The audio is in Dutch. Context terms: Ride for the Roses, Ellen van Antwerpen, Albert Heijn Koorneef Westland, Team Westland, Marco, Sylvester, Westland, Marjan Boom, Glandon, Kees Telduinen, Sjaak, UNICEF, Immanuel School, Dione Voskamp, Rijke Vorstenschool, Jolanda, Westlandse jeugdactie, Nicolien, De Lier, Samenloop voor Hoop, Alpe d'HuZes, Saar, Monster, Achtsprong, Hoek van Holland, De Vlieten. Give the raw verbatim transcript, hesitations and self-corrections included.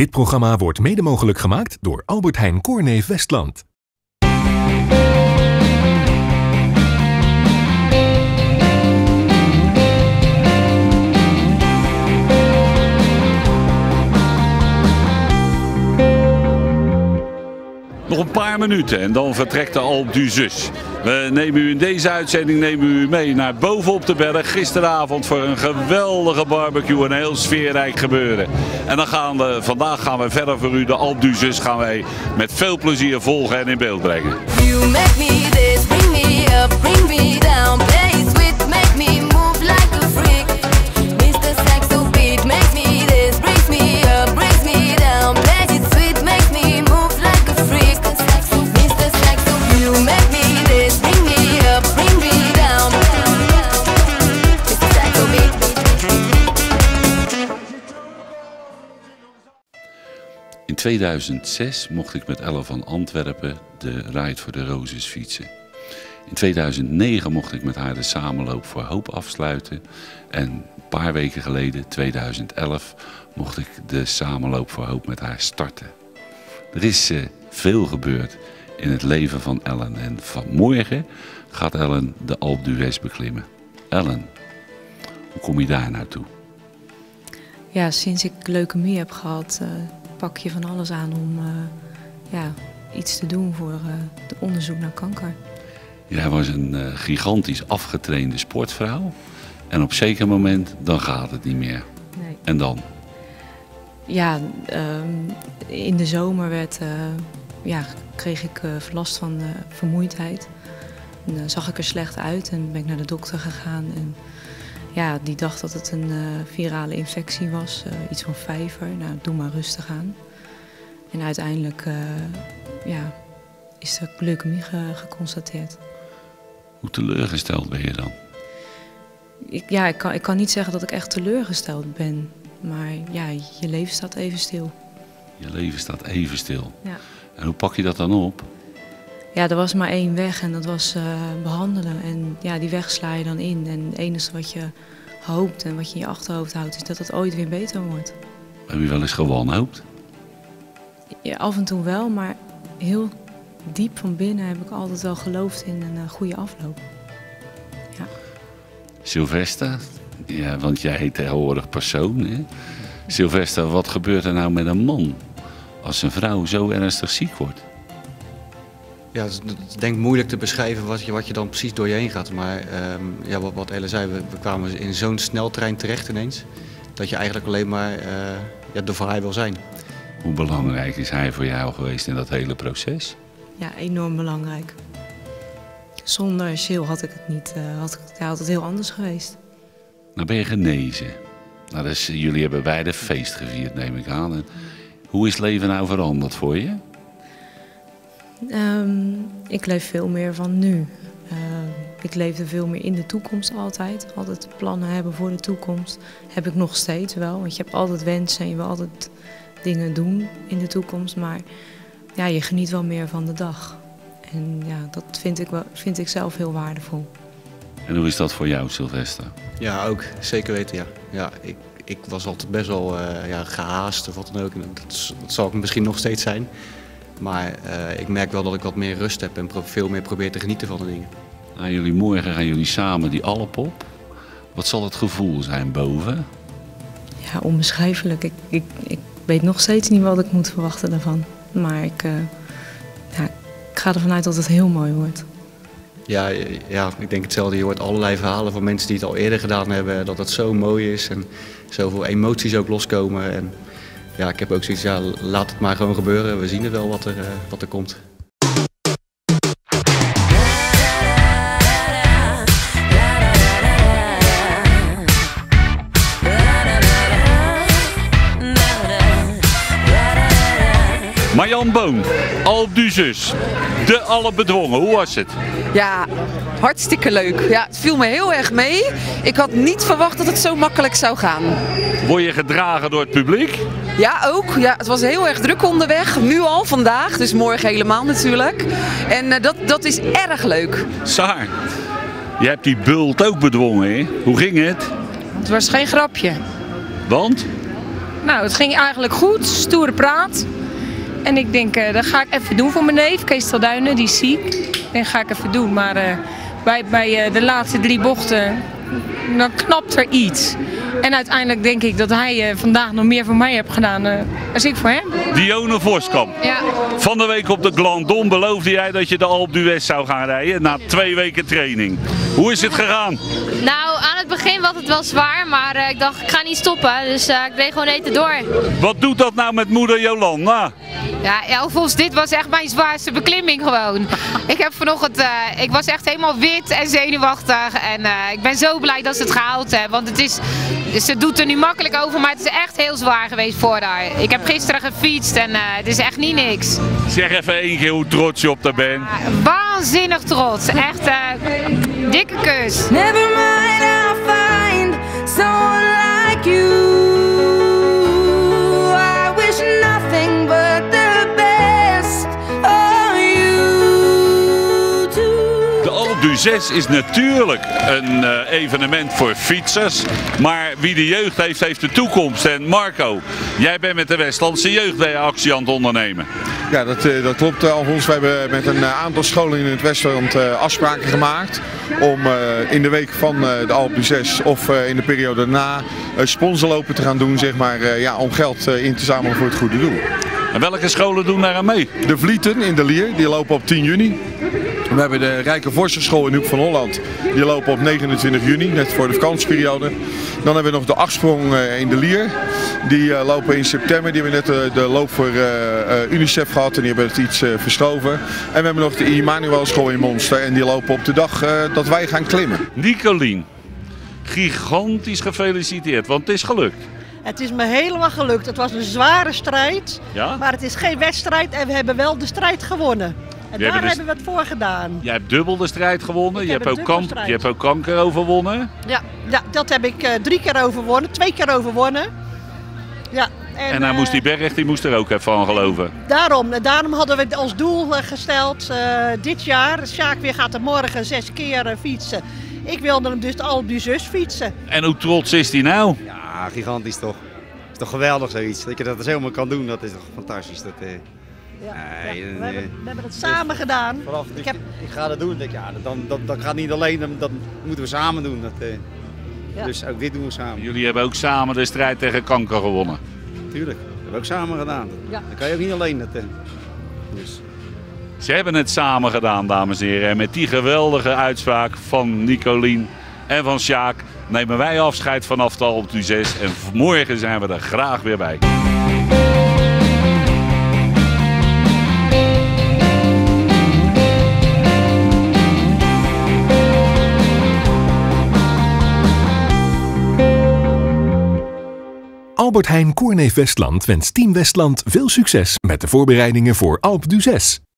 Dit programma wordt mede mogelijk gemaakt door Albert Heijn Koorneef Westland. Nog een paar minuten en dan vertrekt de Alpe d'HuZes. We nemen u in deze uitzending nemen u mee naar boven op de berg gisteravond voor een geweldige barbecue en heel sfeerrijk gebeuren. En dan gaan we, vandaag gaan we verder voor u de Alpe d'HuZes gaan wij met veel plezier volgen en in beeld brengen. You make me this, bring me up, bring me down, play sweet, make me move like a freak. mister Saxo beat, make me this, brings me up, brings me down, play it sweet, make me move like a freak. mister Saxo, you make me this, bring me up, bring me down, mister Saxo beat. In tweeduizend zes mocht ik met Ellen van Antwerpen de Ride for the Roses fietsen. In tweeduizend negen mocht ik met haar de Samenloop voor Hoop afsluiten. En een paar weken geleden, tweeduizend elf, mocht ik de Samenloop voor Hoop met haar starten. Er is uh, veel gebeurd in het leven van Ellen. En vanmorgen gaat Ellen de Alpe d'HuZes beklimmen. Ellen, hoe kom je daar naartoe? Ja, sinds ik leukemie heb gehad, uh, pak je van alles aan om uh, ja, iets te doen voor uh, het onderzoek naar kanker. Jij was een uh, gigantisch afgetrainde sportvrouw en op zeker moment dan gaat het niet meer. Nee. En dan? Ja, um, in de zomer werd, uh, ja, kreeg ik uh, last van uh, vermoeidheid. En, uh, zag ik er slecht uit en ben ik naar de dokter gegaan. En, ja, die dacht dat het een uh, virale infectie was, uh, iets van vijver. Nou, doe maar rustig aan. En uiteindelijk uh, ja, is er leukemie ge geconstateerd. Hoe teleurgesteld ben je dan? Ik, ja, ik kan, ik kan niet zeggen dat ik echt teleurgesteld ben. Maar ja, je leven staat even stil. Je leven staat even stil. Ja. En hoe pak je dat dan op? Ja, er was maar één weg en dat was uh, behandelen. En ja, die weg sla je dan in. En het enige wat je hoopt en wat je in je achterhoofd houdt is dat het ooit weer beter wordt. Heb je wel eens gewanhoopt? Ja, af en toe wel, maar heel diep van binnen heb ik altijd wel geloofd in een uh, goede afloop. Ja. Sylvester, ja, want jij heet tegenwoordig persoon. Hè? Ja. Sylvester, wat gebeurt er nou met een man als een vrouw zo ernstig ziek wordt? Ja, het is denk ik moeilijk te beschrijven wat je, wat je dan precies door je heen gaat. Maar um, ja, wat, wat Ellen zei, we, we kwamen in zo'n sneltrein terecht ineens. Dat je eigenlijk alleen maar uh, ja, er voor haar wil zijn. Hoe belangrijk is hij voor jou geweest in dat hele proces? Ja, enorm belangrijk. Zonder Sil had ik het niet. Uh, had, ik, ja, had het heel anders geweest. Nou ben je genezen. Nou, dus, jullie hebben beide feest gevierd, neem ik aan. En hoe is leven nou veranderd voor je? Um, ik leef veel meer van nu. Uh, ik leefde veel meer in de toekomst altijd. Altijd plannen hebben voor de toekomst. Heb ik nog steeds wel. Want je hebt altijd wensen en je wil altijd dingen doen in de toekomst. Maar ja, je geniet wel meer van de dag. En ja, dat vind ik, wel, vind ik zelf heel waardevol. En hoe is dat voor jou, Sylvester? Ja, ook. Zeker weten, ja. ja ik, ik was altijd best wel uh, ja, gehaast of wat dan ook. Dat, dat zal ik misschien nog steeds zijn. Maar uh, ik merk wel dat ik wat meer rust heb en veel meer probeer te genieten van de dingen. Nou, jullie morgen gaan jullie samen die Alp op. Wat zal het gevoel zijn boven? Ja, onbeschrijfelijk. Ik, ik, ik weet nog steeds niet wat ik moet verwachten daarvan. Maar ik, uh, ja, ik ga ervan uit dat het heel mooi wordt. Ja, ja, ik denk hetzelfde. Je hoort allerlei verhalen van mensen die het al eerder gedaan hebben. Dat het zo mooi is en zoveel emoties ook loskomen. En ja, ik heb ook zoiets, ja, laat het maar gewoon gebeuren. We zien er wel wat er, uh, wat er komt. Marjan Boom, Alpe d'HuZes, de Alpe bedwongen, hoe was het? Ja, hartstikke leuk. Ja, het viel me heel erg mee. Ik had niet verwacht dat het zo makkelijk zou gaan. Word je gedragen door het publiek? Ja, ook. Ja, het was heel erg druk onderweg, nu al vandaag, dus morgen helemaal natuurlijk. En uh, dat, dat is erg leuk. Saar, je hebt die bult ook bedwongen, hè? Hoe ging het? Het was geen grapje. Want? Nou, het ging eigenlijk goed, stoere praat. En ik denk, uh, dat ga ik even doen voor mijn neef, Kees Telduinen, die is ziek. Dat ga ik even doen, maar uh, bij, bij uh, de laatste drie bochten, dan knapt er iets. En uiteindelijk denk ik dat hij uh, vandaag nog meer voor mij heeft gedaan uh, als ik voor hem. Dione Voskamp. Ja. Van de week op de Glandon beloofde jij dat je de Alpe d'HuZes zou gaan rijden na twee weken training. Hoe is het gegaan? Nou, aan het begin was het wel zwaar, maar uh, ik dacht ik ga niet stoppen, dus uh, ik deed gewoon eten door. Wat doet dat nou met moeder Jolanda? Ja, ja, volgens dit was echt mijn zwaarste beklimming gewoon. Ik heb vanochtend, uh, ik was echt helemaal wit en zenuwachtig en uh, ik ben zo blij dat ze het gehaald hebben, want het is, ze doet er nu makkelijk over, maar het is echt heel zwaar geweest voor haar. Ik heb gisteren gefietst en uh, het is echt niet niks. Zeg even één keer hoe trots je op haar bent. Uh, waanzinnig trots, echt uh, dikke kus. Never mind, I'll find someone like you. I wish nothing but the best of you too. De Alpe d'HuZes is natuurlijk een uh, evenement voor fietsers, maar wie de jeugd heeft, heeft de toekomst. En Marco, jij bent met de Westlandse jeugdactie aan het ondernemen. Ja, dat, dat klopt, Alfons. We hebben met een aantal scholen in het Westland afspraken gemaakt om in de week van de Alpe d'HuZes of in de periode daarna sponsorlopen te gaan doen, zeg maar, ja, om geld in te zamelen voor het goede doel. En welke scholen doen daar aan mee? De Vlieten in De Lier, die lopen op tien juni. We hebben de Rijke Vorstenschool in Hoek van Holland, die lopen op negenentwintig juni, net voor de vakantieperiode. Dan hebben we nog de Achtsprong in De Lier, die lopen in september. Die hebben net de loop voor UNICEF gehad en die hebben het iets verschoven. En we hebben nog de Immanuel School in Monster en die lopen op de dag dat wij gaan klimmen. Nicolien, gigantisch gefeliciteerd, want het is gelukt. Het is me helemaal gelukt. Het was een zware strijd, ja? Maar het is geen wedstrijd en we hebben wel de strijd gewonnen. En daar hebben, dus... hebben we het voor gedaan. Jij hebt dubbel de strijd gewonnen, je hebt, ook kamp... je hebt ook kanker overwonnen. Ja, ja, dat heb ik uh, drie keer overwonnen, twee keer overwonnen. Ja, en en hij uh, moest die berg, die moest er ook even van geloven. Daarom, daarom hadden we als doel uh, gesteld uh, dit jaar, Sjaak weer gaat er morgen zes keer uh, fietsen. Ik wilde hem dus de Alpe d'HuZes fietsen. En hoe trots is hij nou? Ja, gigantisch toch. Het is toch geweldig zoiets, dat je dat dus helemaal kan doen, dat is toch fantastisch. Dat, uh... Ja, nee, ja, we, hebben, we hebben het samen dus gedaan. Vanaf, dus ik, heb... ik ga dat doen. Denk, ja, dat, dat, dat gaat niet alleen, dat, dat moeten we samen doen. Dat, eh, ja. Dus ook dit doen we samen. Jullie hebben ook samen de strijd tegen kanker gewonnen. Tuurlijk, dat hebben we ook samen gedaan. Ja. Dat kan je ook niet alleen. Dat, eh, dus. Ze hebben het samen gedaan, dames en heren. En met die geweldige uitspraak van Nicolien en van Sjaak nemen wij afscheid vanaf de Alpe d'HuZes. En morgen zijn we er graag weer bij. Albert Heijn Koorneef Westland wenst Team Westland veel succes met de voorbereidingen voor Alpe d'HuZes.